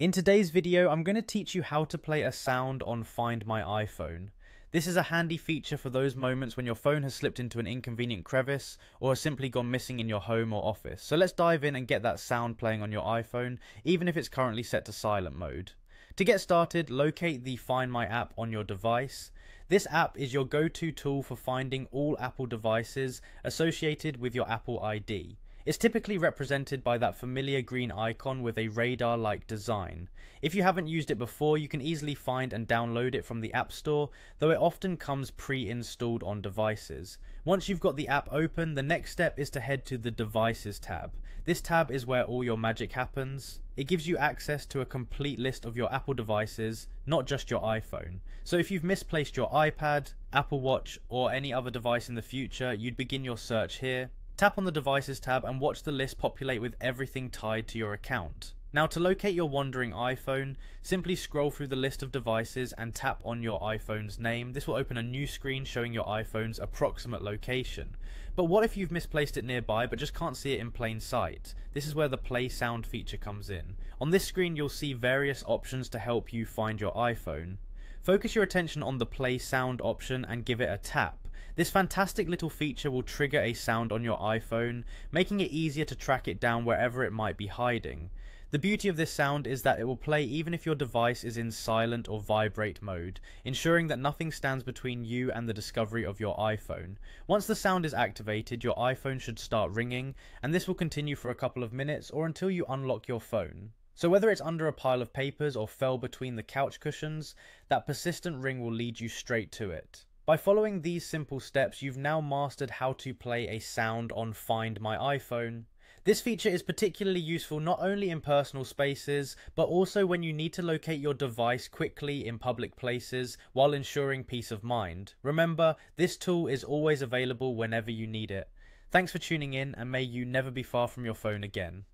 In today's video, I'm going to teach you how to play a sound on Find My iPhone. This is a handy feature for those moments when your phone has slipped into an inconvenient crevice or has simply gone missing in your home or office. So let's dive in and get that sound playing on your iPhone, even if it's currently set to silent mode. To get started, locate the Find My app on your device. This app is your go-to tool for finding all Apple devices associated with your Apple ID. It's typically represented by that familiar green icon with a radar-like design. If you haven't used it before, you can easily find and download it from the App Store, though it often comes pre-installed on devices. Once you've got the app open, the next step is to head to the Devices tab. This tab is where all your magic happens. It gives you access to a complete list of your Apple devices, not just your iPhone. So if you've misplaced your iPad, Apple Watch, or any other device in the future, you'd begin your search here. Tap on the Devices tab and watch the list populate with everything tied to your account. Now, to locate your wandering iPhone, simply scroll through the list of devices and tap on your iPhone's name. This will open a new screen showing your iPhone's approximate location. But what if you've misplaced it nearby but just can't see it in plain sight? This is where the Play Sound feature comes in. On this screen, you'll see various options to help you find your iPhone. Focus your attention on the Play Sound option and give it a tap. This fantastic little feature will trigger a sound on your iPhone, making it easier to track it down wherever it might be hiding. The beauty of this sound is that it will play even if your device is in silent or vibrate mode, ensuring that nothing stands between you and the discovery of your iPhone. Once the sound is activated, your iPhone should start ringing, and this will continue for a couple of minutes or until you unlock your phone. So whether it's under a pile of papers or fell between the couch cushions, that persistent ring will lead you straight to it. By following these simple steps, you've now mastered how to play a sound on Find My iPhone. This feature is particularly useful not only in personal spaces, but also when you need to locate your device quickly in public places while ensuring peace of mind. Remember, this tool is always available whenever you need it. Thanks for tuning in, and may you never be far from your phone again.